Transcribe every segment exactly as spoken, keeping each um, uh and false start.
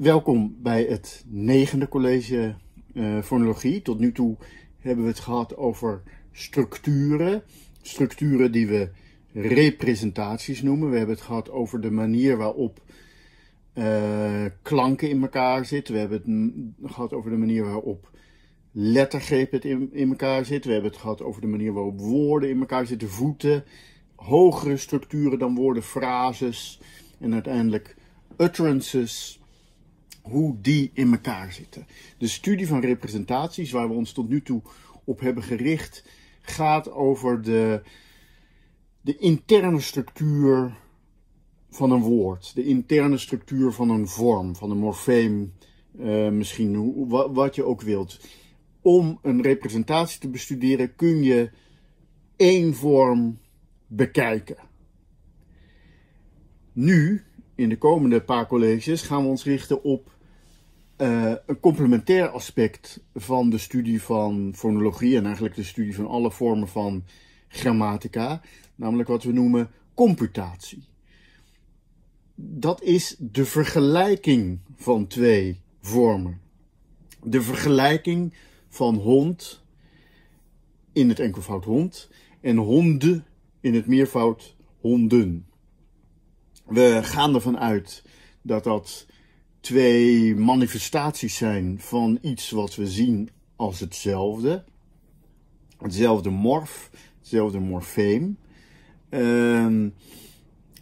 Welkom bij het negende college uh, Fonologie. Tot nu toe hebben we het gehad over structuren. Structuren die we representaties noemen. We hebben het gehad over de manier waarop uh, klanken in elkaar zitten. We hebben het gehad over de manier waarop lettergrepen in, in elkaar zitten. We hebben het gehad over de manier waarop woorden in elkaar zitten. Voeten, hogere structuren dan woorden, frases en uiteindelijk utterances. Hoe die in elkaar zitten. De studie van representaties, waar we ons tot nu toe op hebben gericht, gaat over de, de interne structuur van een woord. De interne structuur van een vorm, van een morfeem, uh, misschien hoe, wat je ook wilt. Om een representatie te bestuderen kun je één vorm bekijken. Nu, in de komende paar colleges, gaan we ons richten op uh, een complementair aspect van de studie van fonologie en eigenlijk de studie van alle vormen van grammatica, namelijk wat we noemen computatie. Dat is de vergelijking van twee vormen. De vergelijking van hond in het enkelvoud hond en honden in het meervoud honden. We gaan ervan uit dat dat twee manifestaties zijn van iets wat we zien als hetzelfde. Hetzelfde morf, hetzelfde morfeem. Uh,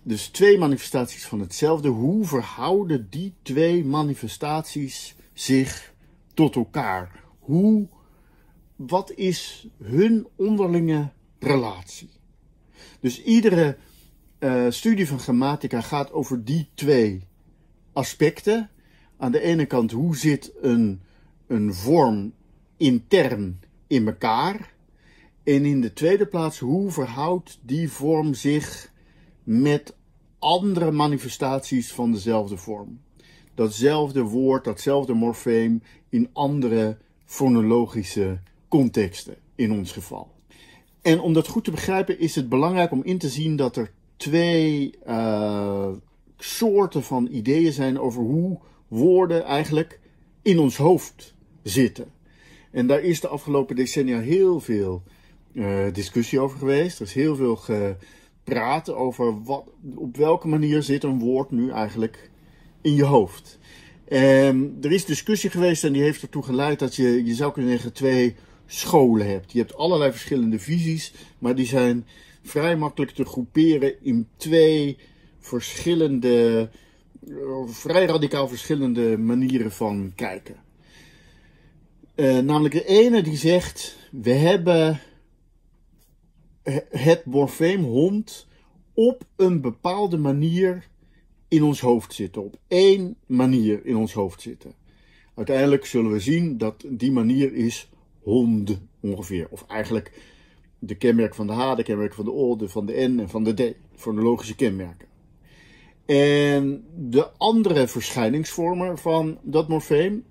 dus twee manifestaties van hetzelfde. Hoe verhouden die twee manifestaties zich tot elkaar? Hoe, wat is hun onderlinge relatie? Dus iedere Uh, studie van grammatica gaat over die twee aspecten. Aan de ene kant, hoe zit een, een vorm intern in elkaar? En in de tweede plaats, hoe verhoudt die vorm zich met andere manifestaties van dezelfde vorm? Datzelfde woord, datzelfde morfeem in andere fonologische contexten in ons geval. En om dat goed te begrijpen is het belangrijk om in te zien dat er twee uh, soorten van ideeën zijn over hoe woorden eigenlijk in ons hoofd zitten. En daar is de afgelopen decennia heel veel uh, discussie over geweest. Er is heel veel gepraat over wat, op welke manier zit een woord nu eigenlijk in je hoofd. Um, er is discussie geweest en die heeft ertoe geleid dat je, je zou kunnen zeggen, twee scholen hebt. Je hebt allerlei verschillende visies, maar die zijn vrij makkelijk te groeperen in twee verschillende, vrij radicaal verschillende manieren van kijken. Uh, namelijk de ene die zegt, we hebben het morfeem hond op een bepaalde manier in ons hoofd zitten. Op één manier in ons hoofd zitten. Uiteindelijk zullen we zien dat die manier is hond ongeveer. Of eigenlijk de kenmerken van de H, de kenmerken van de O, de van de N en van de D. Fonologische kenmerken. En de andere verschijningsvormen van dat morfeem,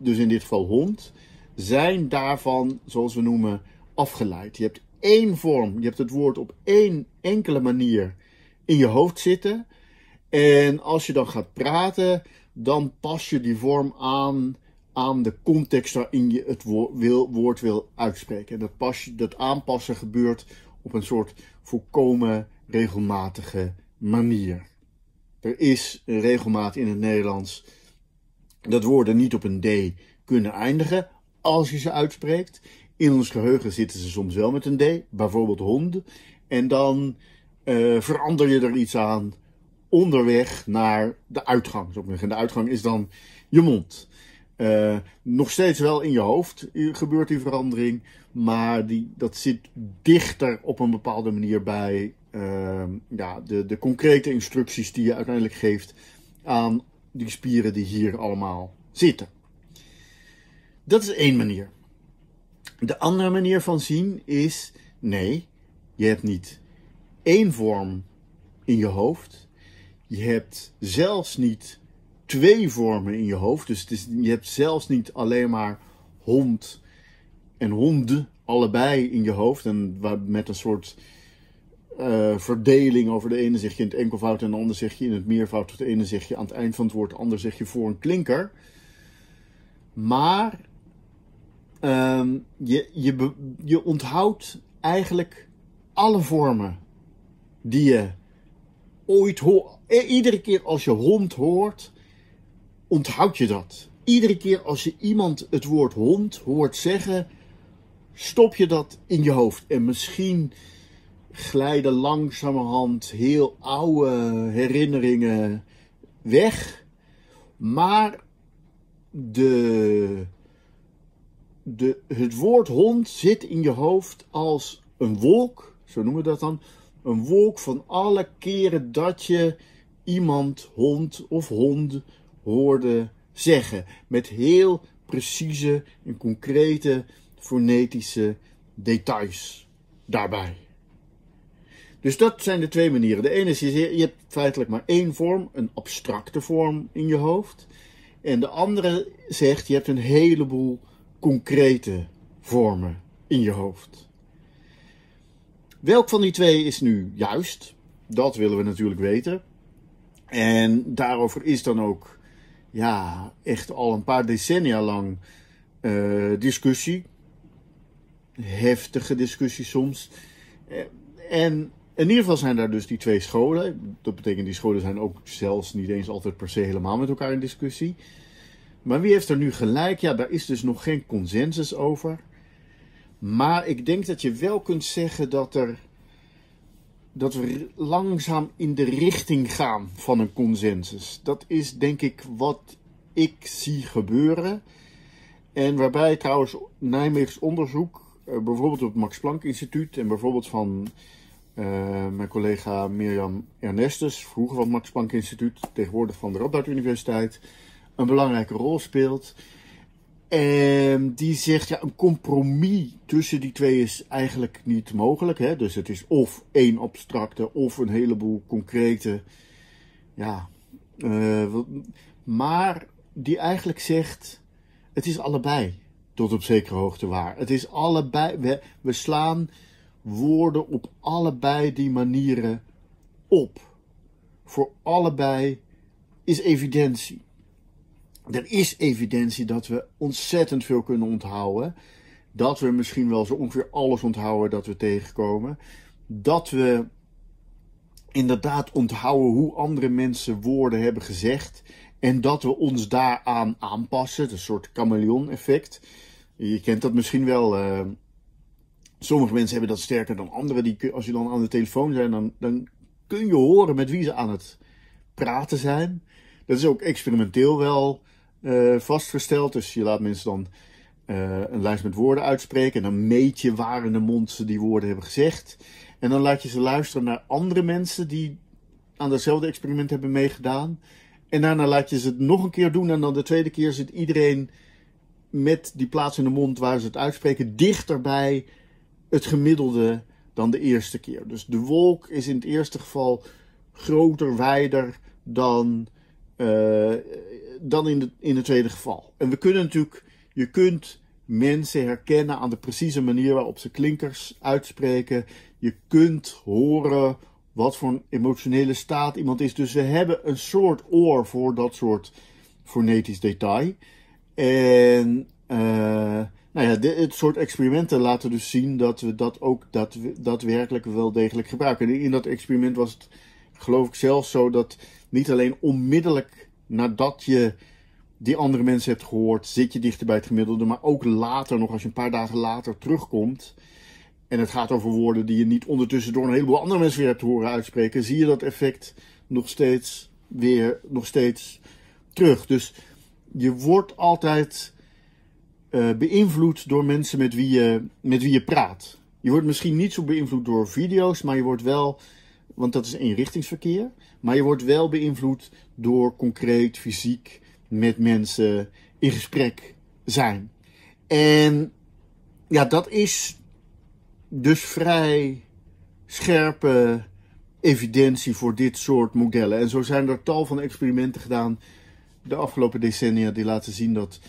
dus in dit geval hond, zijn daarvan, zoals we noemen, afgeleid. Je hebt één vorm, je hebt het woord op één enkele manier in je hoofd zitten. En als je dan gaat praten, dan pas je die vorm aan aan de context waarin je het woord wil, woord wil uitspreken. En dat, pas, dat aanpassen gebeurt op een soort volkomen regelmatige manier. Er is een regelmaat in het Nederlands dat woorden niet op een D kunnen eindigen als je ze uitspreekt. In ons geheugen zitten ze soms wel met een D, bijvoorbeeld honden. En dan uh, verander je er iets aan onderweg naar de uitgang. En de uitgang is dan je mond. Uh, nog steeds wel in je hoofd gebeurt die verandering, maar die, dat zit dichter op een bepaalde manier bij uh, ja, de, de concrete instructies die je uiteindelijk geeft aan die spieren die hier allemaal zitten. Dat is één manier. De andere manier van zien is, nee, je hebt niet één vorm in je hoofd, je hebt zelfs niet twee vormen in je hoofd, dus het is, je hebt zelfs niet alleen maar hond en honden allebei in je hoofd en waar, met een soort uh, verdeling over de ene zeg je in het enkelvoud en de ander zeg je in het meervoud. Het ene zeg je aan het eind van het woord, de ander zeg je voor een klinker. Maar um, je, je, je onthoudt eigenlijk alle vormen die je ooit hoort. Iedere keer als je hond hoort, onthoud je dat. Iedere keer als je iemand het woord hond hoort zeggen, stop je dat in je hoofd. En misschien glijden langzamerhand heel oude herinneringen weg. Maar de, de, het woord hond zit in je hoofd als een wolk, zo noemen we dat dan. Een wolk van alle keren dat je iemand hond of hond hoorde zeggen. Met heel precieze en concrete fonetische details daarbij. Dus dat zijn de twee manieren. De ene is, je hebt feitelijk maar één vorm, een abstracte vorm in je hoofd. En de andere zegt, je hebt een heleboel concrete vormen in je hoofd. Welk van die twee is nu juist? Dat willen we natuurlijk weten. En daarover is dan ook ja, echt al een paar decennia lang uh, discussie. Heftige discussie soms. En in ieder geval zijn daar dus die twee scholen. Dat betekent die scholen zijn ook zelfs niet eens altijd per se helemaal met elkaar in discussie. Maar wie heeft er nu gelijk? Ja, daar is dus nog geen consensus over. Maar ik denk dat je wel kunt zeggen dat, er, dat we langzaam in de richting gaan van een consensus. Dat is denk ik wat ik zie gebeuren. En waarbij trouwens Nijmeegs onderzoek, bijvoorbeeld op het Max Planck Instituut en bijvoorbeeld van uh, mijn collega Mirjam Ernestus, vroeger van het Max Planck Instituut, tegenwoordig van de Radboud Universiteit, een belangrijke rol speelt. En die zegt, ja, een compromis tussen die twee is eigenlijk niet mogelijk. Hè? Dus het is of één abstracte of een heleboel concrete. Ja, uh, maar die eigenlijk zegt, het is allebei tot op zekere hoogte waar. Het is allebei, we, we slaan woorden op allebei die manieren op. Voor allebei is evidentie. Er is evidentie dat we ontzettend veel kunnen onthouden. Dat we misschien wel zo ongeveer alles onthouden dat we tegenkomen. Dat we inderdaad onthouden hoe andere mensen woorden hebben gezegd. En dat we ons daaraan aanpassen. Een soort chameleon effect. Je kent dat misschien wel. Uh, sommige mensen hebben dat sterker dan anderen. Die, als je dan aan de telefoon zijn, dan, dan kun je horen met wie ze aan het praten zijn. Dat is ook experimenteel wel uh, vastgesteld. Dus je laat mensen dan uh, een lijst met woorden uitspreken. En dan meet je waar in de mond ze die woorden hebben gezegd. En dan laat je ze luisteren naar andere mensen die aan datzelfde experiment hebben meegedaan. En daarna laat je ze het nog een keer doen. En dan de tweede keer zit iedereen met die plaats in de mond waar ze het uitspreken dichter bij het gemiddelde dan de eerste keer. Dus de wolk is in het eerste geval groter, wijder dan... Uh, dan in, de, in het tweede geval. En we kunnen natuurlijk, je kunt mensen herkennen aan de precieze manier waarop ze klinkers uitspreken. Je kunt horen wat voor een emotionele staat iemand is. Dus we hebben een soort oor voor dat soort fonetisch detail. En uh, nou ja, dit, dit soort experimenten laten dus zien dat we dat ook dat we, daadwerkelijk wel degelijk gebruiken. En in dat experiment was het, geloof ik, zelfs zo dat niet alleen onmiddellijk nadat je die andere mensen hebt gehoord, zit je dichter bij het gemiddelde, maar ook later nog, als je een paar dagen later terugkomt, en het gaat over woorden die je niet ondertussen door een heleboel andere mensen weer hebt horen uitspreken, zie je dat effect nog steeds weer, nog steeds terug. Dus je wordt altijd uh, beïnvloed door mensen met wie je, met wie je praat. Je wordt misschien niet zo beïnvloed door video's, maar je wordt wel... Want dat is eenrichtingsverkeer. Maar je wordt wel beïnvloed door concreet, fysiek met mensen in gesprek zijn. En ja, dat is dus vrij scherpe evidentie voor dit soort modellen. En zo zijn er tal van experimenten gedaan de afgelopen decennia die laten zien dat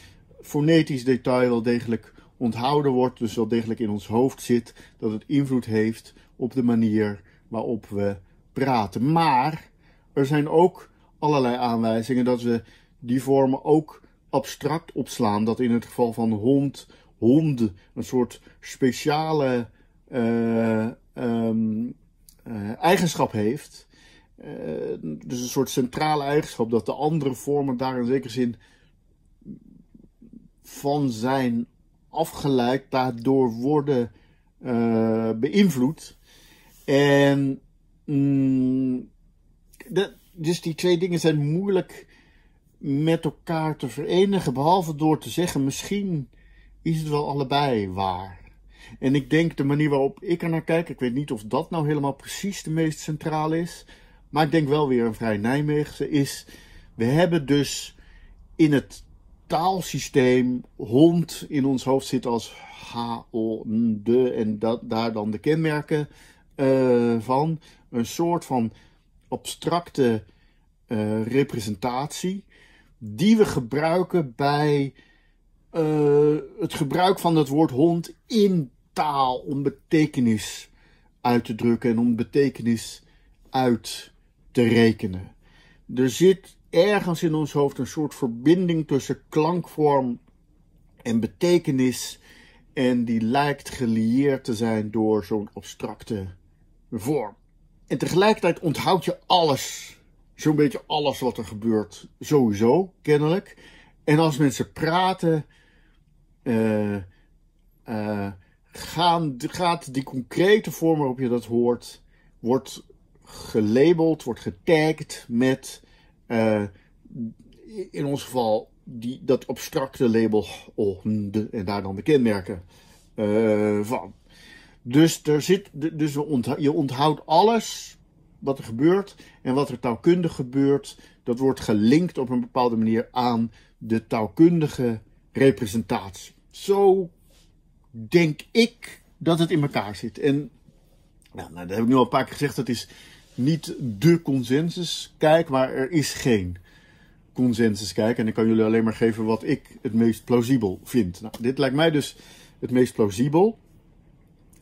fonetisch detail wel degelijk onthouden wordt. Dus wel degelijk in ons hoofd zit. Dat het invloed heeft op de manier waarop we praten. Maar er zijn ook allerlei aanwijzingen dat we die vormen ook abstract opslaan. Dat in het geval van hond, honden, een soort speciale uh, um, uh, eigenschap heeft. Uh, dus een soort centrale eigenschap dat de andere vormen daar in zekere zin van zijn afgeleid, daardoor worden uh, beïnvloed. En mm, de, dus die twee dingen zijn moeilijk met elkaar te verenigen, behalve door te zeggen, misschien is het wel allebei waar. En ik denk de manier waarop ik er naar kijk, ik weet niet of dat nou helemaal precies de meest centraal is, maar ik denk wel weer een vrij Nijmeegse, is we hebben dus in het taalsysteem hond in ons hoofd zit als H O N D E en dat, daar dan de kenmerken uh, van. Een soort van abstracte uh, representatie die we gebruiken bij uh, het gebruik van het woord hond in taal om betekenis uit te drukken en om betekenis uit te rekenen. Er zit ergens in ons hoofd een soort verbinding tussen klankvorm en betekenis. En die lijkt gelieerd te zijn door zo'n abstracte vorm. En tegelijkertijd onthoud je alles. Zo'n beetje alles wat er gebeurt. Sowieso, kennelijk. En als mensen praten, uh, uh, gaan, gaat die concrete vorm waarop je dat hoort, wordt gelabeld, wordt getagd met... Uh, in ons geval die, dat abstracte label oh, de, en daar dan de kenmerken uh, van. Dus, er zit, dus we onthoud, je onthoudt alles wat er gebeurt en wat er taalkundig gebeurt, dat wordt gelinkt op een bepaalde manier aan de taalkundige representatie. Zo denk ik dat het in elkaar zit. En nou, nou, dat heb ik nu al een paar keer gezegd, dat is... niet de consensus kijk, maar er is geen consensus kijk. En ik kan jullie alleen maar geven wat ik het meest plausibel vind. Nou, dit lijkt mij dus het meest plausibel.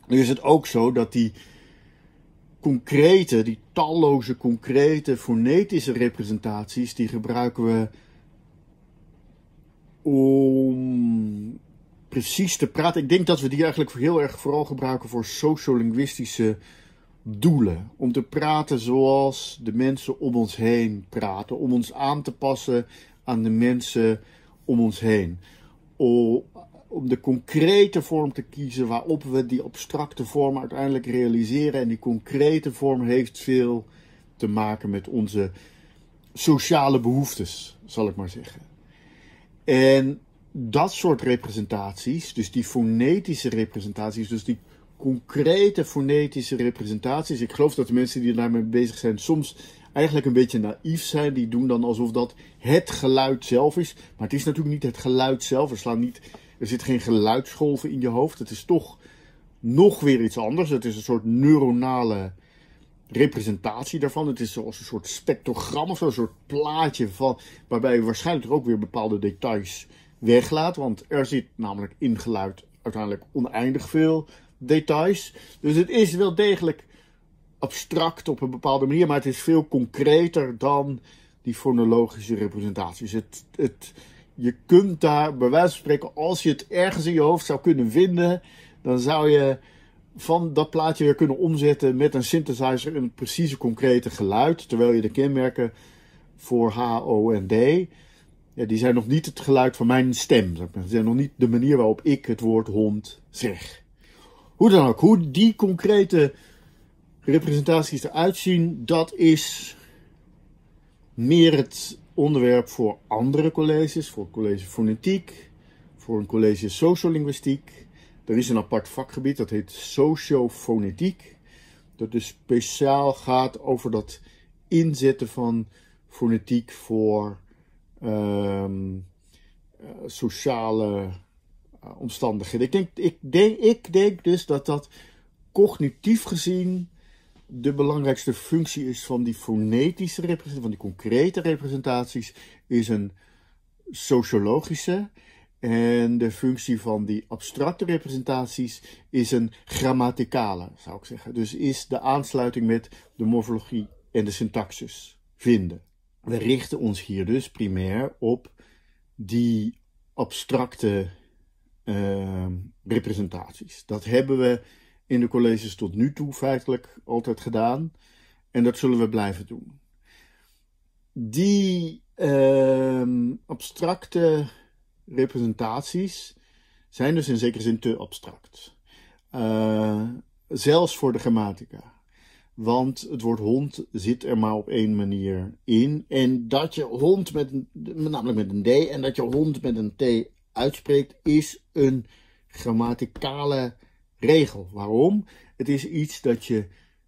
Nu is het ook zo dat die concrete, die talloze concrete fonetische representaties, die gebruiken we om precies te praten. Ik denk dat we die eigenlijk heel erg vooral gebruiken voor sociolinguïstische doelen, om te praten zoals de mensen om ons heen praten, om ons aan te passen aan de mensen om ons heen. O, om de concrete vorm te kiezen waarop we die abstracte vorm uiteindelijk realiseren. En die concrete vorm heeft veel te maken met onze sociale behoeftes, zal ik maar zeggen. En dat soort representaties, dus die fonetische representaties, dus die concrete fonetische representaties. Ik geloof dat de mensen die daarmee bezig zijn soms eigenlijk een beetje naïef zijn. Die doen dan alsof dat het geluid zelf is. Maar het is natuurlijk niet het geluid zelf. Er, slaan niet, er zit geen geluidsgolven in je hoofd. Het is toch nog weer iets anders. Het is een soort neuronale representatie daarvan. Het is zoals een soort spectrogram of zo, een soort plaatje van, waarbij je waarschijnlijk ook weer bepaalde details weglaat. Want er zit namelijk in geluid uiteindelijk oneindig veel details. Dus het is wel degelijk abstract op een bepaalde manier, maar het is veel concreter dan die fonologische representaties. Het, het, je kunt daar, bij wijze van spreken, als je het ergens in je hoofd zou kunnen vinden, dan zou je van dat plaatje weer kunnen omzetten met een synthesizer een precieze concrete geluid, terwijl je de kenmerken voor H, O en D, ja, die zijn nog niet het geluid van mijn stem. Die zijn nog niet de manier waarop ik het woord hond zeg. Hoe dan ook, hoe die concrete representaties eruit zien, dat is meer het onderwerp voor andere colleges, voor het college fonetiek, voor een college sociolinguïstiek. Er is een apart vakgebied, dat heet sociofonetiek, dat dus speciaal gaat over dat inzetten van fonetiek voor um, sociale omstandigheden. Ik denk, ik, denk, ik denk dus dat dat cognitief gezien de belangrijkste functie is van die fonetische representaties, van die concrete representaties, is een sociologische. En de functie van die abstracte representaties is een grammaticale, zou ik zeggen. Dus is de aansluiting met de morfologie en de syntaxis vinden. We richten ons hier dus primair op die abstracte uh, representaties. Dat hebben we in de colleges tot nu toe feitelijk altijd gedaan. En dat zullen we blijven doen. Die uh, abstracte representaties zijn dus in zekere zin te abstract. Uh, zelfs voor de grammatica. Want het woord hond zit er maar op één manier in. En dat je hond met een, namelijk met een D, en dat je hond met een T uitspreekt, is een grammaticale regel. Waarom? Het is iets dat je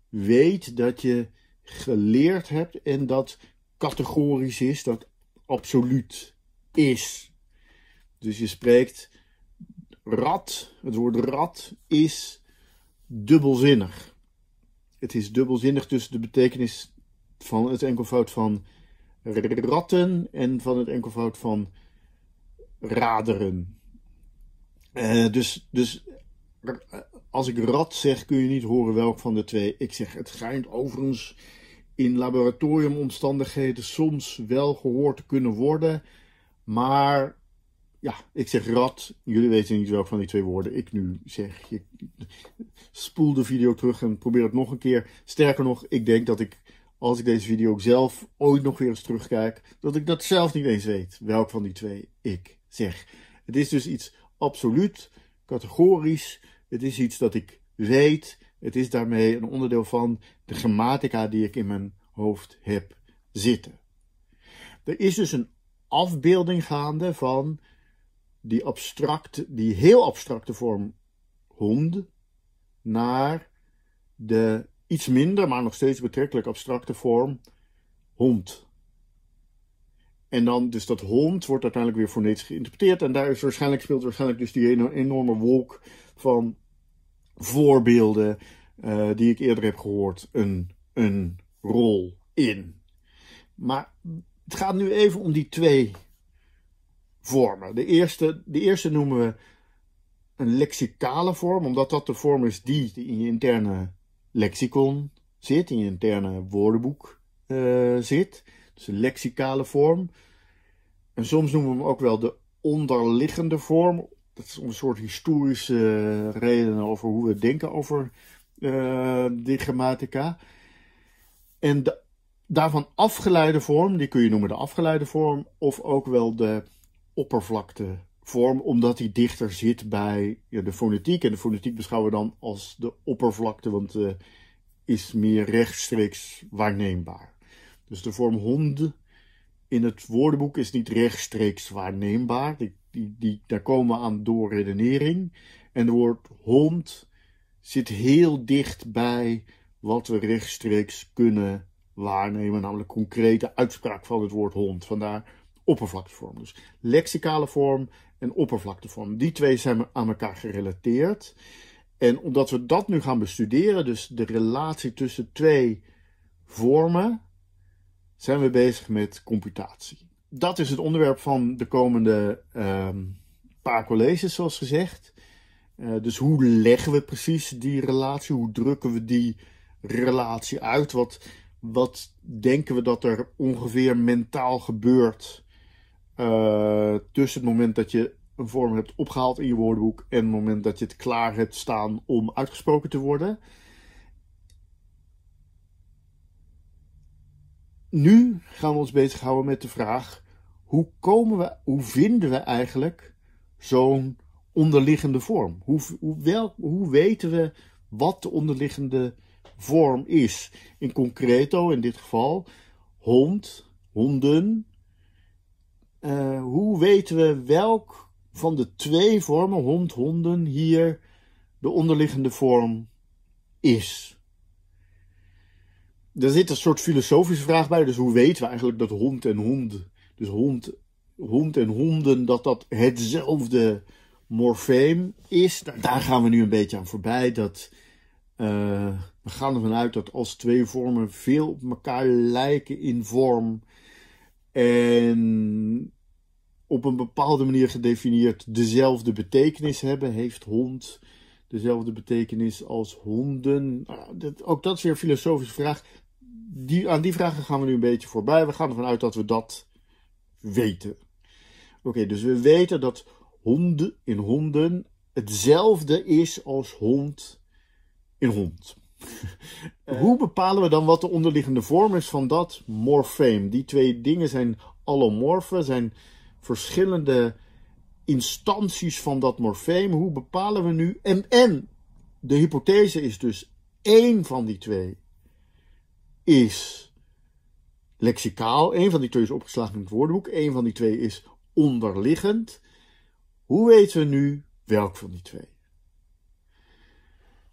weet, dat je geleerd hebt en dat categorisch is, dat absoluut is. Dus je spreekt rat, het woord rat is dubbelzinnig. Het is dubbelzinnig tussen de betekenis van het enkelvoud van ratten en van het enkelvoud van raderen. Uh, dus, dus als ik rat zeg kun je niet horen welk van de twee ik zeg. Het schijnt overigens in laboratoriumomstandigheden soms wel gehoord te kunnen worden, maar... Ja, ik zeg rat. Jullie weten niet welke van die twee woorden ik nu zeg. Je, spoel de video terug en probeer het nog een keer. Sterker nog, ik denk dat ik, als ik deze video zelf ooit nog weer eens terugkijk, dat ik dat zelf niet eens weet, welke van die twee ik zeg. Het is dus iets absoluut, categorisch. Het is iets dat ik weet. Het is daarmee een onderdeel van de grammatica die ik in mijn hoofd heb zitten. Er is dus een afbeelding gaande van die abstracte, die heel abstracte vorm hond naar de iets minder, maar nog steeds betrekkelijk abstracte vorm hond. En dan dus dat hond wordt uiteindelijk weer fonetisch geïnterpreteerd en daar is waarschijnlijk, speelt waarschijnlijk dus die enorme wolk van voorbeelden uh, die ik eerder heb gehoord een, een rol in. Maar het gaat nu even om die twee vormen. De eerste, de eerste noemen we een lexicale vorm, omdat dat de vorm is die in je interne lexicon zit, in je interne woordenboek uh, zit. Dus een lexicale vorm. En soms noemen we hem ook wel de onderliggende vorm. Dat is om een soort historische redenen over hoe we denken over uh, die grammatica. En de, daarvan afgeleide vorm, die kun je noemen de afgeleide vorm, of ook wel de oppervlakte vorm, omdat die dichter zit bij ja, de fonetiek. En de fonetiek beschouwen we dan als de oppervlakte, want uh, is meer rechtstreeks waarneembaar. Dus de vorm hond in het woordenboek is niet rechtstreeks waarneembaar. Die, die, die, daar komen we aan door redenering. En het woord hond zit heel dicht bij wat we rechtstreeks kunnen waarnemen, namelijk concrete uitspraak van het woord hond. Vandaar oppervlaktevorm. Dus lexicale vorm en oppervlaktevorm. Die twee zijn aan elkaar gerelateerd. En omdat we dat nu gaan bestuderen, dus de relatie tussen twee vormen, zijn we bezig met computatie. Dat is het onderwerp van de komende uh, paar colleges, zoals gezegd. Uh, dus hoe leggen we precies die relatie? Hoe drukken we die relatie uit? Wat, wat denken we dat er ongeveer mentaal gebeurt? Uh, tussen het moment dat je een vorm hebt opgehaald in je woordenboek en het moment dat je het klaar hebt staan om uitgesproken te worden. Nu gaan we ons bezighouden met de vraag, hoe komen we, hoe vinden we eigenlijk zo'n onderliggende vorm? Hoe, hoe, wel, hoe weten we wat de onderliggende vorm is? In concreto, in dit geval, hond, honden. Uh, hoe weten we welk van de twee vormen, hond, honden, hier de onderliggende vorm is? Er zit een soort filosofische vraag bij, dus hoe weten we eigenlijk dat hond en hond, dus hond, hond en honden, dat dat hetzelfde morfeem is? Daar, daar gaan we nu een beetje aan voorbij. Dat, uh, we gaan ervan uit dat als twee vormen veel op elkaar lijken in vorm, en op een bepaalde manier gedefinieerd dezelfde betekenis hebben. Heeft hond dezelfde betekenis als honden? Nou, dat, ook dat is weer een filosofische vraag. Die, aan die vragen gaan we nu een beetje voorbij. We gaan ervan uit dat we dat weten. Oké, okay, dus we weten dat honden in honden hetzelfde is als hond in hond. Uh, Hoe bepalen we dan wat de onderliggende vorm is van dat morfeem? Die twee dingen zijn allomorfen, zijn verschillende instanties van dat morfeem. Hoe bepalen we nu? En, en de hypothese is dus één van die twee is lexicaal. Één van die twee is opgeslagen in het woordenboek. Één van die twee is onderliggend. Hoe weten we nu welk van die twee?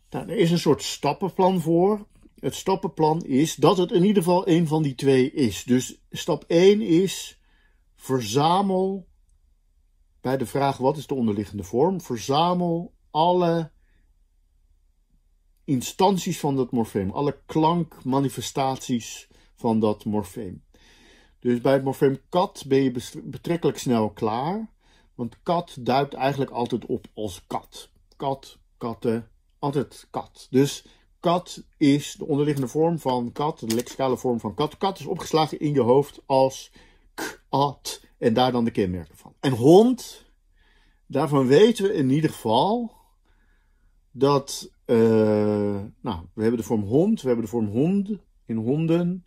Nou, er is een soort stappenplan voor. Het stappenplan is dat het in ieder geval één van die twee is. Dus stap één is verzamel bij de vraag wat is de onderliggende vorm. Verzamel alle instanties van dat morfeem. Alle klankmanifestaties van dat morfeem. Dus bij het morfeem kat ben je betrekkelijk snel klaar. Want kat duidt eigenlijk altijd op als kat. Kat, katten, altijd kat. Dus kat is de onderliggende vorm van kat, de lexicale vorm van kat. Kat is opgeslagen in je hoofd als kat en daar dan de kenmerken van. En hond, daarvan weten we in ieder geval dat, uh, nou, we hebben de vorm hond, we hebben de vorm hond in honden.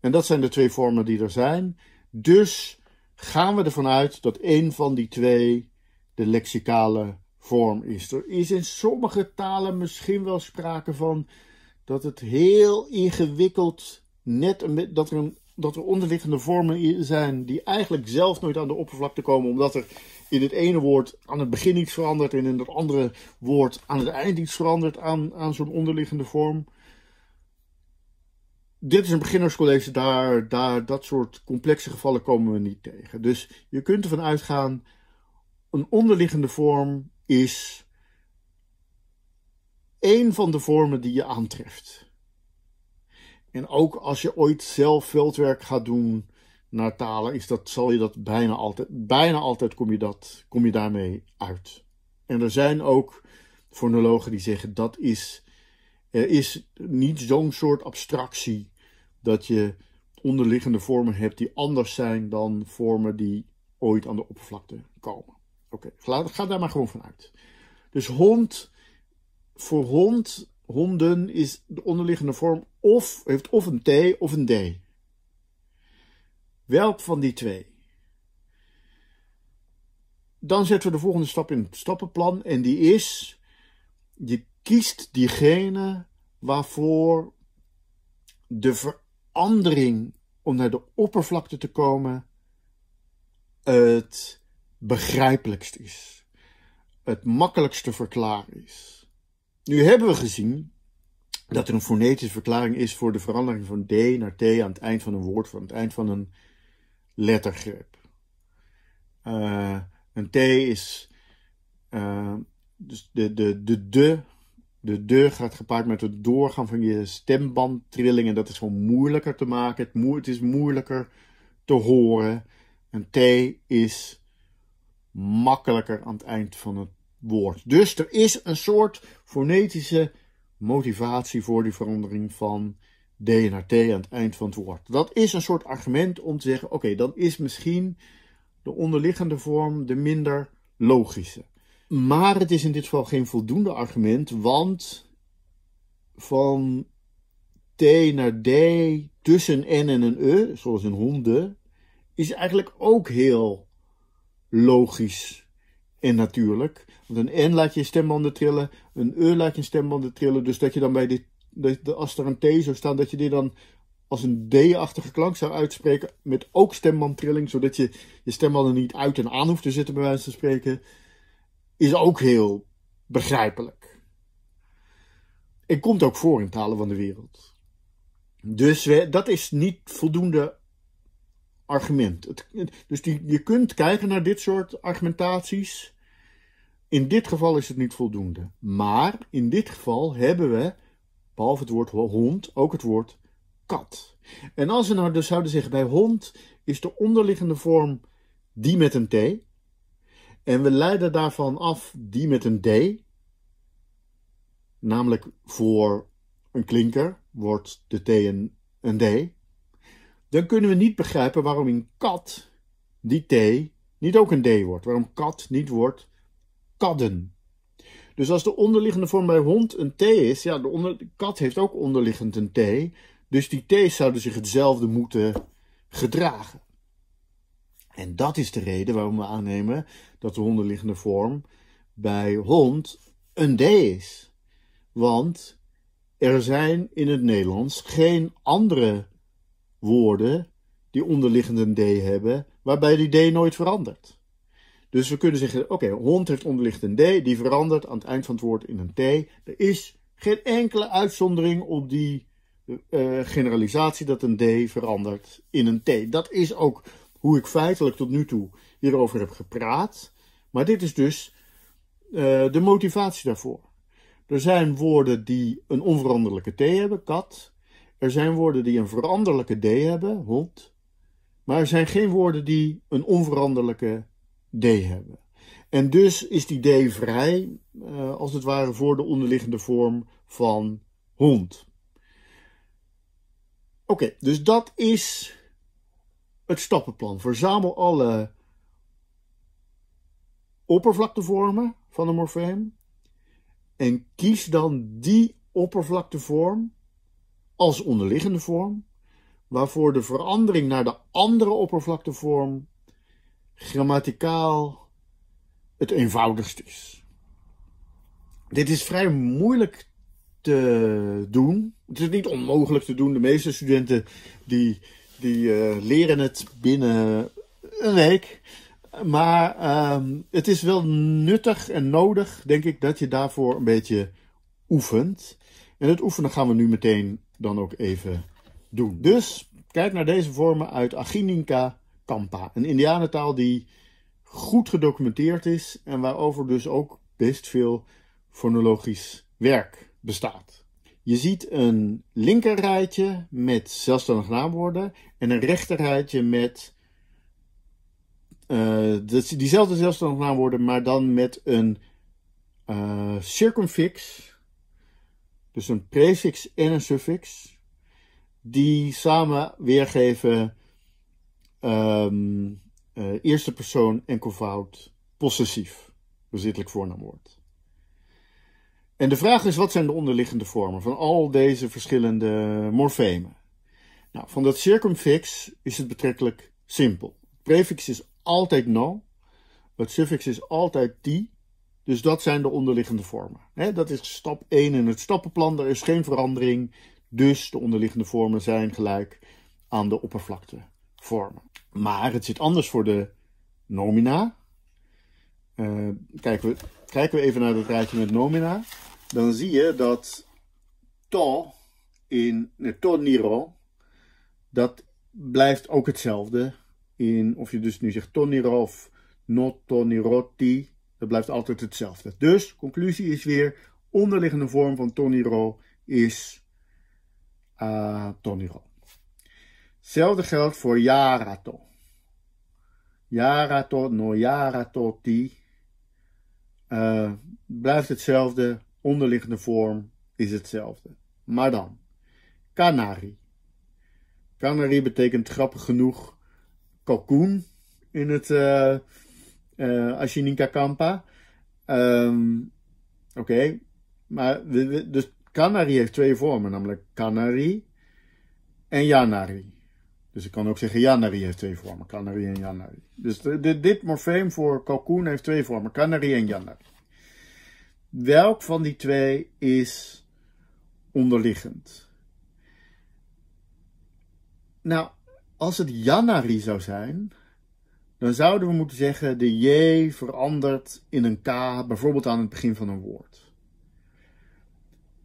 En dat zijn de twee vormen die er zijn. Dus gaan we ervan uit dat één van die twee de lexicale vorm is. Er is in sommige talen misschien wel sprake van dat het heel ingewikkeld, net een, dat, er een, dat er onderliggende vormen zijn die eigenlijk zelf nooit aan de oppervlakte komen, omdat er in het ene woord aan het begin iets verandert en in het andere woord aan het eind iets verandert aan, aan zo'n onderliggende vorm. Dit is een beginnerscollege, daar, daar, dat soort complexe gevallen komen we niet tegen. Dus je kunt ervan uitgaan, een onderliggende vorm is één van de vormen die je aantreft. En ook als je ooit zelf veldwerk gaat doen naar talen, is dat, zal je dat bijna altijd, bijna altijd kom je, dat, kom je daarmee uit. En er zijn ook fonologen die zeggen, dat is, er is niet zo'n soort abstractie dat je onderliggende vormen hebt die anders zijn dan vormen die ooit aan de oppervlakte komen. Oké, okay, ga daar maar gewoon van uit. Dus hond, voor hond, honden is de onderliggende vorm of, heeft of een T of een D. Welk van die twee? Dan zetten we de volgende stap in het stappenplan en die is, je kiest diegene waarvoor de verandering om naar de oppervlakte te komen het begrijpelijkst is, het makkelijkst te verklaren is. Nu hebben we gezien dat er een fonetische verklaring is voor de verandering van D naar T aan het eind van een woord, van het eind van een lettergreep. Uh, een T is, uh, dus de, de, de, de, de, de gaat gepaard met het doorgaan van je stembandtrilling en dat is gewoon moeilijker te maken, het, mo het is moeilijker te horen. Een T is makkelijker aan het eind van het woord. Dus er is een soort fonetische motivatie voor die verandering van D naar T aan het eind van het woord. Dat is een soort argument om te zeggen, oké, okay, dan is misschien de onderliggende vorm de minder logische. Maar het is in dit geval geen voldoende argument, want van T naar D tussen een N en een E, zoals in honden, is eigenlijk ook heel logisch en natuurlijk. Want een N laat je stembanden trillen, een E laat je stembanden trillen, dus dat je dan bij dit, als er een T zou staan, dat je die dan als een D-achtige klank zou uitspreken, met ook stembandtrilling, zodat je je stembanden niet uit en aan hoeft te zitten, bij wijze van spreken, is ook heel begrijpelijk. En komt ook voor in talen van de wereld. Dus we, dat is niet voldoende argument. Het, dus die, je kunt kijken naar dit soort argumentaties. In dit geval is het niet voldoende. Maar in dit geval hebben we, behalve het woord hond, ook het woord kat. En als we nou dus zouden zeggen, bij hond is de onderliggende vorm die met een T. En we leiden daarvan af die met een D. Namelijk voor een klinker wordt de T een, een D. Dan kunnen we niet begrijpen waarom in kat die T niet ook een D wordt. Waarom kat niet wordt kadden. Dus als de onderliggende vorm bij hond een T is, ja, de, onder, de kat heeft ook onderliggend een T. Dus die T's zouden zich hetzelfde moeten gedragen. En dat is de reden waarom we aannemen dat de onderliggende vorm bij hond een D is. Want er zijn in het Nederlands geen andere woorden die onderliggend een D hebben, waarbij die D nooit verandert. Dus we kunnen zeggen, oké, okay, hond heeft onderliggend een D, die verandert aan het eind van het woord in een T. Er is geen enkele uitzondering op die uh, generalisatie dat een D verandert in een T. Dat is ook hoe ik feitelijk tot nu toe hierover heb gepraat. Maar dit is dus uh, de motivatie daarvoor. Er zijn woorden die een onveranderlijke T hebben, kat. Er zijn woorden die een veranderlijke D hebben, hond. Maar er zijn geen woorden die een onveranderlijke D hebben. En dus is die D vrij, uh, als het ware, voor de onderliggende vorm van hond. Oké, okay, dus dat is het stappenplan. Verzamel alle oppervlaktevormen van een morfeem en kies dan die oppervlaktevorm als onderliggende vorm, waarvoor de verandering naar de andere oppervlaktevorm grammaticaal het eenvoudigst is. Dit is vrij moeilijk te doen. Het is niet onmogelijk te doen. De meeste studenten die, die uh, leren het binnen een week. Maar uh, het is wel nuttig en nodig, denk ik, dat je daarvoor een beetje oefent. En het oefenen gaan we nu meteen dan ook even doen. Dus kijk naar deze vormen uit Ashéninka Campa, een indianentaal die goed gedocumenteerd is en waarover dus ook best veel fonologisch werk bestaat. Je ziet een linker rijtje met zelfstandig naamwoorden en een rechter rijtje met uh, diezelfde zelfstandig naamwoorden, maar dan met een uh, circumfix, dus een prefix en een suffix, die samen weergeven Um, uh, eerste persoon enkelvoud possessief, bezittelijk voornaamwoord. En de vraag is, wat zijn de onderliggende vormen van al deze verschillende morfemen? Nou, van dat circumfix is het betrekkelijk simpel. Het prefix is altijd no, het suffix is altijd die, dus dat zijn de onderliggende vormen. He, dat is stap één in het stappenplan, er is geen verandering, dus de onderliggende vormen zijn gelijk aan de oppervlakte vormen. Maar het zit anders voor de nomina. Uh, kijken, we, kijken we even naar het rijtje met nomina. Dan zie je dat to in nee, to niro, dat blijft ook hetzelfde. In, of je dus nu zegt to niro of not to niroti, dat blijft altijd hetzelfde. Dus conclusie is weer, onderliggende vorm van to niro is uh, to niro. Hetzelfde geldt voor yarato. Yarato, no yarato, ti. Uh, blijft hetzelfde. Onderliggende vorm is hetzelfde. Maar dan, kanari. Kanari betekent grappig genoeg kalkoen in het uh, uh, Ashéninka Campa. Um, Oké, okay. maar we, we, dus kanari heeft twee vormen, namelijk kanari en yanari. Dus ik kan ook zeggen, janari heeft twee vormen. Kanari en janari. Dus de, de, dit morfeem voor kalkoen heeft twee vormen. Kanari en janari. Welk van die twee is onderliggend? Nou, als het janari zou zijn, dan zouden we moeten zeggen, de J verandert in een K, bijvoorbeeld aan het begin van een woord.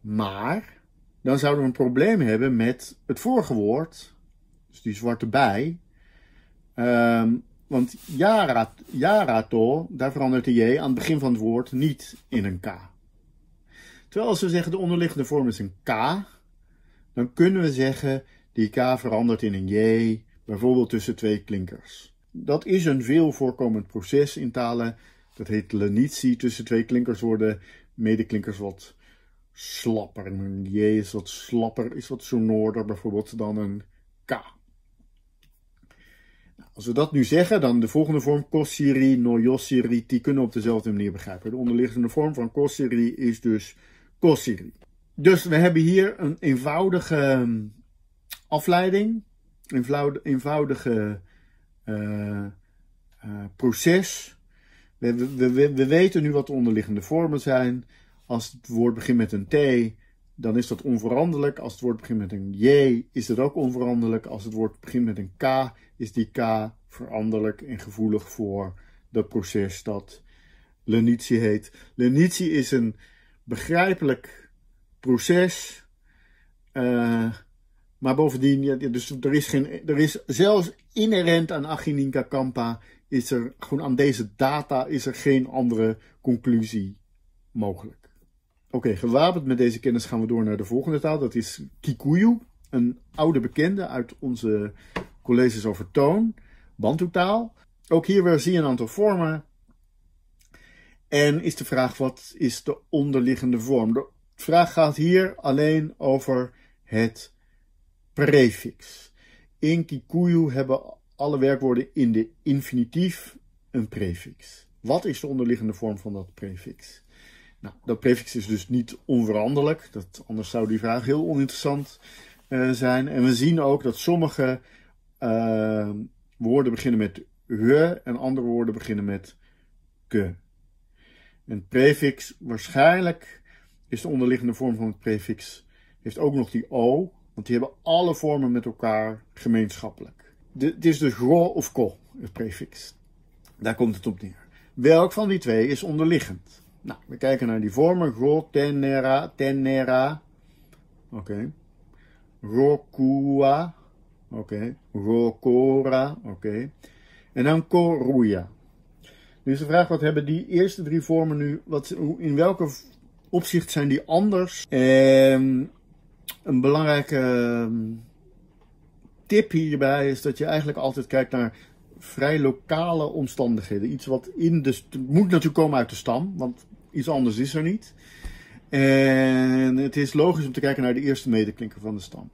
Maar dan zouden we een probleem hebben met het vorige woord, dus die zwarte bij. Um, want yara, yarato, daar verandert de J aan het begin van het woord niet in een K. Terwijl als we zeggen de onderliggende vorm is een K, dan kunnen we zeggen die K verandert in een J, bijvoorbeeld tussen twee klinkers. Dat is een veel voorkomend proces in talen. Dat heet lenitie, tussen twee klinkers worden medeklinkers wat slapper. Een J is wat slapper, is wat sonorder bijvoorbeeld dan een K. Als we dat nu zeggen, dan de volgende vorm, kossiri, noyosiri, die kunnen we op dezelfde manier begrijpen. De onderliggende vorm van kossiri is dus kossiri. Dus we hebben hier een eenvoudige afleiding, een eenvoudige uh, uh, proces. We, we, we, we weten nu wat de onderliggende vormen zijn. Als het woord begint met een T, dan is dat onveranderlijk. Als het woord begint met een J, is dat ook onveranderlijk. Als het woord begint met een K, is die K veranderlijk en gevoelig voor dat proces dat lenitie heet. Lenitie is een begrijpelijk proces, uh, maar bovendien, ja, dus er, is geen, er is zelfs inherent aan Ashéninka Campa, is er gewoon aan deze data is er geen andere conclusie mogelijk. Oké, okay, gewapend met deze kennis gaan we door naar de volgende taal. Dat is Kikuyu, een oude bekende uit onze colleges over toon, Bantu-taal. Ook hier weer zie je een aantal vormen. En is de vraag, wat is de onderliggende vorm? De vraag gaat hier alleen over het prefix. In Kikuyu hebben alle werkwoorden in de infinitief een prefix. Wat is de onderliggende vorm van dat prefix? Nou, dat prefix is dus niet onveranderlijk, dat, anders zou die vraag heel oninteressant uh, zijn. En we zien ook dat sommige uh, woorden beginnen met he en andere woorden beginnen met ke. Een prefix, waarschijnlijk is de onderliggende vorm van het prefix, heeft ook nog die o, want die hebben alle vormen met elkaar gemeenschappelijk. Het is dus ro of ko, het prefix. Daar komt het op neer. Welk van die twee is onderliggend? Nou, we kijken naar die vormen. Ro, tenera, tenera. Oké. Okay. Rokua. Oké. Okay. Rokora. Oké. Okay. En dan koruya. Dus de vraag, wat hebben die eerste drie vormen nu? Wat, in welke opzicht zijn die anders? En een belangrijke tip hierbij is dat je eigenlijk altijd kijkt naar vrij lokale omstandigheden. Iets wat in de... moet natuurlijk komen uit de stam, want iets anders is er niet. En het is logisch om te kijken naar de eerste medeklinker van de stam.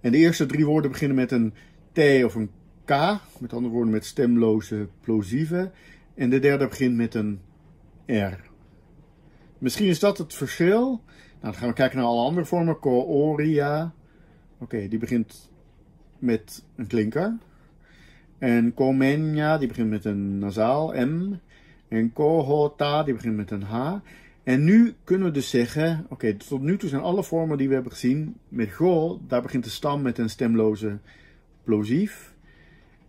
En de eerste drie woorden beginnen met een T of een K. Met andere woorden met stemloze plosieven. En de derde begint met een R. Misschien is dat het verschil. Nou, dan gaan we kijken naar alle andere vormen. Kooria. Oké, okay, die begint met een klinker. En Komenya, die begint met een nasaal, M. En Kohota, die begint met een H. En nu kunnen we dus zeggen, oké, okay, tot nu toe zijn alle vormen die we hebben gezien met go, daar begint de stam met een stemloze plosief.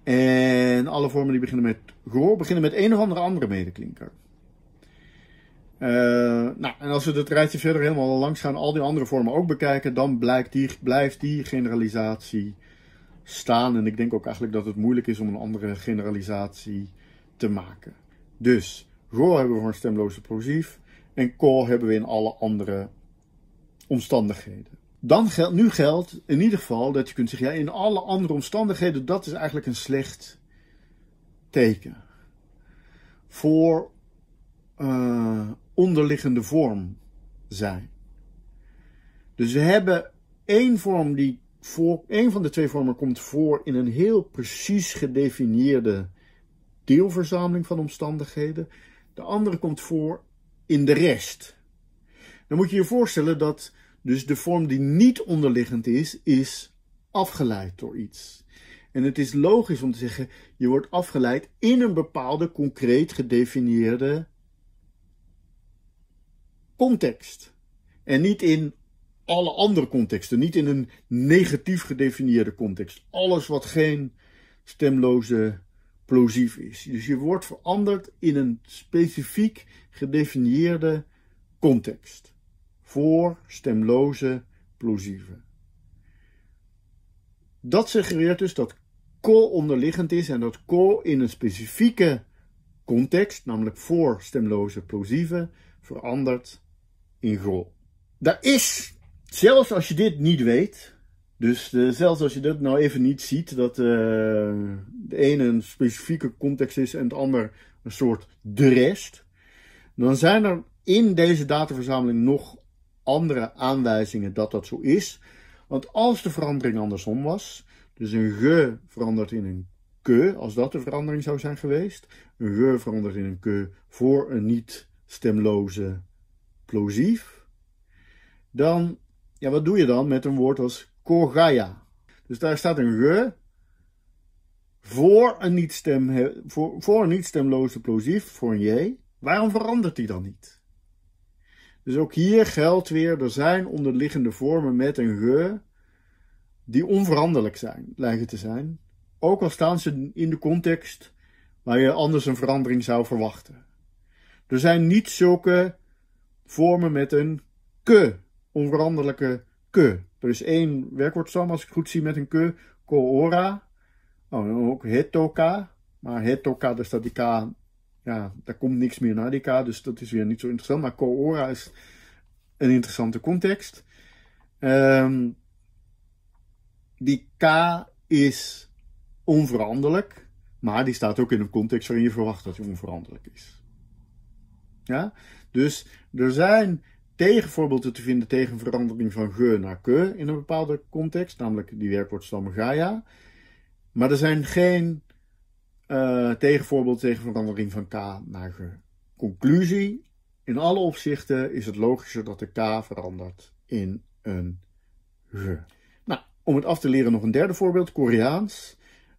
En alle vormen die beginnen met go, beginnen met een of andere andere medeklinker. Uh, nou, en als we dat rijtje verder helemaal langs gaan, al die andere vormen ook bekijken, dan blijkt die, blijft die generalisatie staan. En ik denk ook eigenlijk dat het moeilijk is om een andere generalisatie te maken. Dus ro hebben we voor een stemloze plosief en ko hebben we in alle andere omstandigheden. Dan geldt, nu geldt in ieder geval dat je kunt zeggen, ja, in alle andere omstandigheden, dat is eigenlijk een slecht teken voor uh, onderliggende vorm zijn. Dus we hebben één vorm die Voor, een van de twee vormen komt voor in een heel precies gedefinieerde deelverzameling van omstandigheden. De andere komt voor in de rest. Dan moet je je voorstellen dat dus de vorm die niet onderliggend is, is afgeleid door iets. En het is logisch om te zeggen, je wordt afgeleid in een bepaalde concreet gedefinieerde context. En niet in alle andere contexten, niet in een negatief gedefinieerde context. Alles wat geen stemloze plosief is. Dus je wordt veranderd in een specifiek gedefinieerde context. Voor stemloze plosieven. Dat suggereert dus dat ko onderliggend is en dat ko in een specifieke context, namelijk voor stemloze plosieven, verandert in go. Daar is... Zelfs als je dit niet weet, Dus uh, zelfs als je dat nou even niet ziet, dat uh, de ene een specifieke context is en het ander een soort de rest, dan zijn er in deze dataverzameling nog andere aanwijzingen dat dat zo is. Want als de verandering andersom was, dus een ge verandert in een ke, als dat de verandering zou zijn geweest, een ge verandert in een ke voor een niet-stemloze plosief, dan, ja, wat doe je dan met een woord als Kogaya? Dus daar staat een ge voor een niet-stem, voor, voor een niet-stemloze plosief, voor een j. Waarom verandert die dan niet? Dus ook hier geldt weer, er zijn onderliggende vormen met een ge die onveranderlijk zijn, lijken te zijn. Ook al staan ze in de context waar je anders een verandering zou verwachten. Er zijn niet zulke vormen met een ke, onveranderlijke ke. Er is één werkwoordstam, als ik het goed zie, met een ke, koora. Oh, en ook hetoka. Maar hetoka, daar staat die k, ja, daar komt niks meer naar die k, dus dat is weer niet zo interessant. Maar koora is een interessante context. Um, die k is onveranderlijk, maar die staat ook in een context waarin je verwacht dat hij onveranderlijk is. Ja? Dus er zijn tegenvoorbeelden te vinden tegen verandering van ge naar ke in een bepaalde context, namelijk die werkwoordstam Gaia. Maar er zijn geen uh, tegenvoorbeelden tegen verandering van k naar ge. Conclusie, in alle opzichten is het logischer dat de k verandert in een ge. Nou, om het af te leren nog een derde voorbeeld, Koreaans.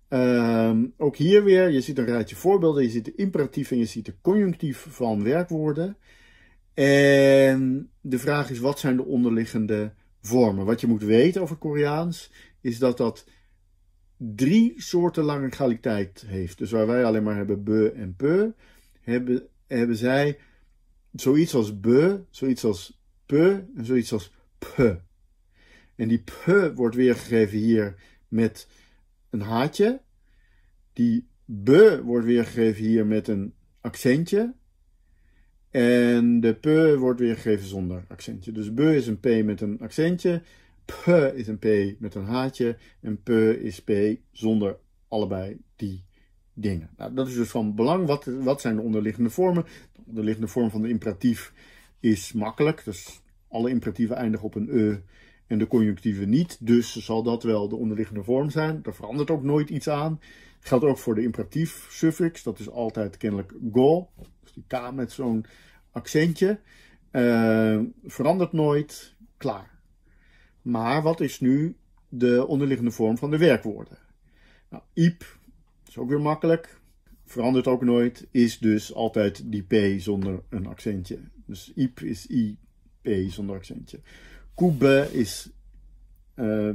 Um, ook hier weer, je ziet een rijtje voorbeelden, je ziet de imperatief en je ziet de conjunctief van werkwoorden. En de vraag is, wat zijn de onderliggende vormen? Wat je moet weten over Koreaans, is dat dat drie soorten laryngaliteit heeft. Dus waar wij alleen maar hebben be en pe, hebben, hebben zij zoiets als be, zoiets als pe en zoiets als pe. En die pe wordt weergegeven hier met een haatje. Die be wordt weergegeven hier met een accentje. En de pe wordt weergegeven zonder accentje. Dus be is een p met een accentje. Pe is een p met een haatje. En pe is p zonder allebei die dingen. Nou, dat is dus van belang. Wat, wat zijn de onderliggende vormen? De onderliggende vorm van de imperatief is makkelijk. Dus alle imperatieven eindigen op een e. En de conjunctieven niet, dus zal dat wel de onderliggende vorm zijn. Er verandert ook nooit iets aan. Geldt ook voor de imperatief suffix, dat is altijd kennelijk go. Dus die k met zo'n accentje. Uh, verandert nooit, klaar. Maar wat is nu de onderliggende vorm van de werkwoorden? Nou, iep, is ook weer makkelijk. Verandert ook nooit, is dus altijd die p zonder een accentje. Dus iep is i, p zonder accentje. Koebe is uh,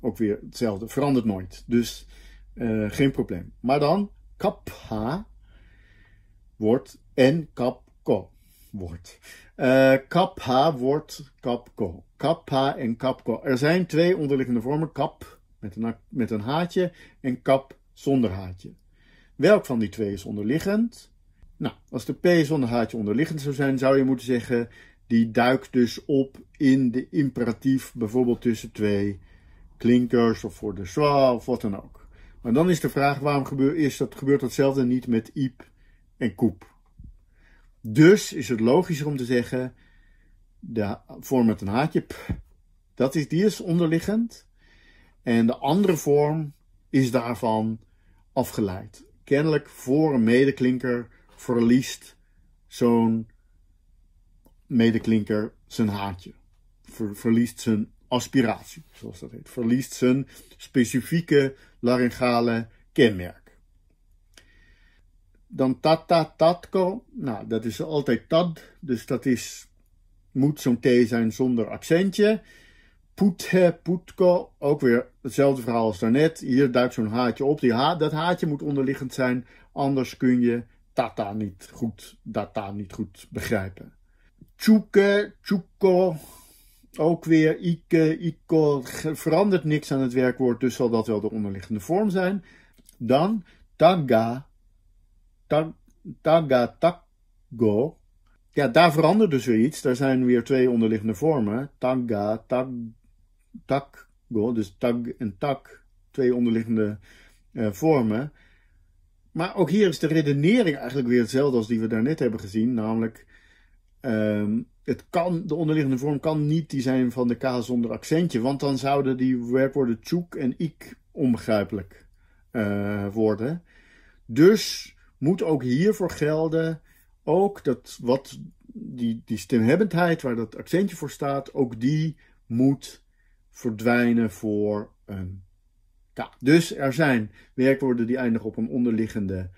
ook weer hetzelfde, verandert nooit, dus uh, geen probleem. Maar dan kapha wordt en kapko wordt. Uh, kapha wordt kapko. Kapha en kapko. Er zijn twee onderliggende vormen, kap met een, met een haatje en kap zonder haatje. Welk van die twee is onderliggend? Nou, als de p zonder haatje onderliggend zou zijn, zou je moeten zeggen... Die duikt dus op in de imperatief, bijvoorbeeld tussen twee klinkers of voor de schwa of wat dan ook. Maar dan is de vraag, waarom gebeurt, is dat, gebeurt datzelfde niet met iep en koep? Dus is het logischer om te zeggen, de vorm met een haatje, pff, dat is, die is onderliggend. En de andere vorm is daarvan afgeleid. Kennelijk voor een medeklinker verliest zo'n... medeklinker zijn haatje, Ver, verliest zijn aspiratie, zoals dat heet, verliest zijn specifieke laryngale kenmerk. Dan tat, tat, tatko, nou dat is altijd tad, dus dat is, moet zo'n t zijn zonder accentje. Puthe, putko, ook weer hetzelfde verhaal als daarnet, hier duikt zo'n haatje op, die ha, dat haatje moet onderliggend zijn, anders kun je tata niet goed, data niet goed begrijpen. Tjoeke, tjoeko, ook weer ike, iko, verandert niks aan het werkwoord, dus zal dat wel de onderliggende vorm zijn. Dan taga, tag, taga, tago, ja daar verandert dus weer iets, daar zijn weer twee onderliggende vormen, taga, tag, go, dus tag en tak, twee onderliggende uh, vormen. Maar ook hier is de redenering eigenlijk weer hetzelfde als die we daarnet hebben gezien, namelijk uh, het kan, de onderliggende vorm kan niet die zijn van de k zonder accentje, want dan zouden die werkwoorden tjoek en ik onbegrijpelijk uh, worden. Dus moet ook hiervoor gelden, ook dat wat die, die stemhebbendheid waar dat accentje voor staat, ook die moet verdwijnen voor een k. Dus er zijn werkwoorden die eindigen op een onderliggende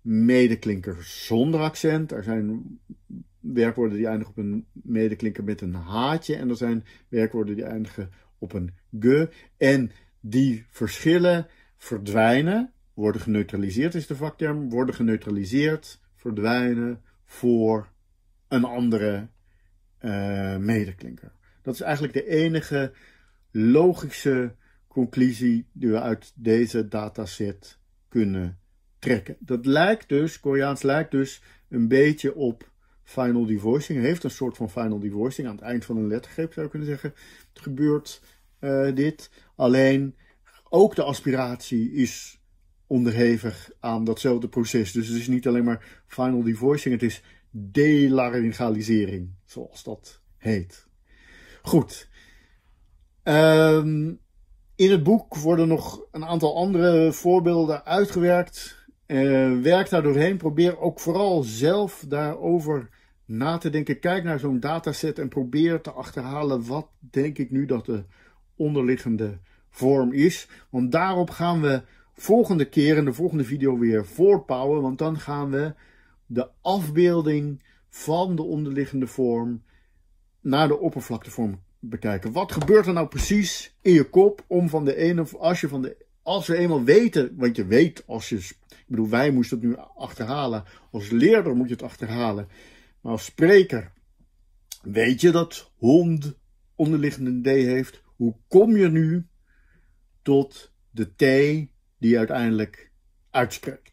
medeklinker zonder accent. Er zijn werkwoorden die eindigen op een medeklinker met een haatje. En er zijn werkwoorden die eindigen op een ge. En die verschillen verdwijnen, worden geneutraliseerd is de vakterm, worden geneutraliseerd, verdwijnen voor een andere uh, medeklinker. Dat is eigenlijk de enige logische conclusie die we uit deze dataset kunnen trekken. Dat lijkt dus, Koreaans lijkt dus een beetje op final devoicing. Heeft een soort van final devoicing. Aan het eind van een lettergreep zou je kunnen zeggen, het gebeurt uh, dit. Alleen ook de aspiratie is onderhevig aan datzelfde proces. Dus het is niet alleen maar final devoicing, het is delaryngalisering, zoals dat heet. Goed. Um, in het boek worden nog een aantal andere voorbeelden uitgewerkt. Uh, werk daar doorheen. Probeer ook vooral zelf daarover na te denken. Kijk naar zo'n dataset en probeer te achterhalen wat denk ik nu dat de onderliggende vorm is. Want daarop gaan we volgende keer in de volgende video weer voorpouwen. Want dan gaan we de afbeelding van de onderliggende vorm naar de oppervlaktevorm bekijken. Wat gebeurt er nou precies in je kop om van de ene, of als je van de, als we eenmaal weten, want je weet als je, ik bedoel wij moesten het nu achterhalen, als leerder moet je het achterhalen, maar als spreker weet je dat hond onderliggende D heeft, hoe kom je nu tot de T die je uiteindelijk uitspreekt?